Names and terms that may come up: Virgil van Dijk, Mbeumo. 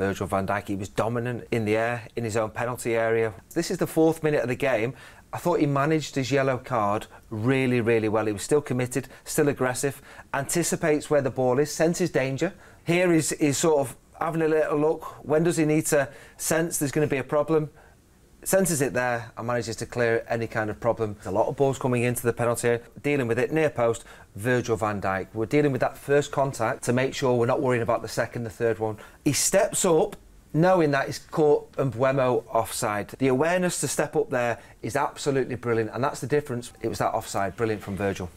Virgil van Dijk, he was dominant in the air, in his own penalty area. This is the 4th minute of the game. I thought he managed his yellow card really, really well. He was still committed, still aggressive, anticipates where the ball is, senses danger. Here he's sort of having a little look. When does he need to sense there's going to be a problem? Senses it there and manages to clear any kind of problem. There's a lot of balls coming into the penalty area, dealing with it, near post, Virgil van Dijk. We're dealing with that first contact to make sure we're not worrying about the second, the third one. He steps up, knowing that he's caught Mbeumo offside. The awareness to step up there is absolutely brilliant, and that's the difference. It was that offside, brilliant from Virgil.